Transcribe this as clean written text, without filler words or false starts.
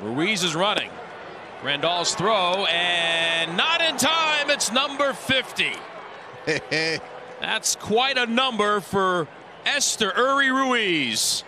Ruiz is running. Grandal's throw, and not in time. It's number 50. That's quite a number for Esteury Ruiz.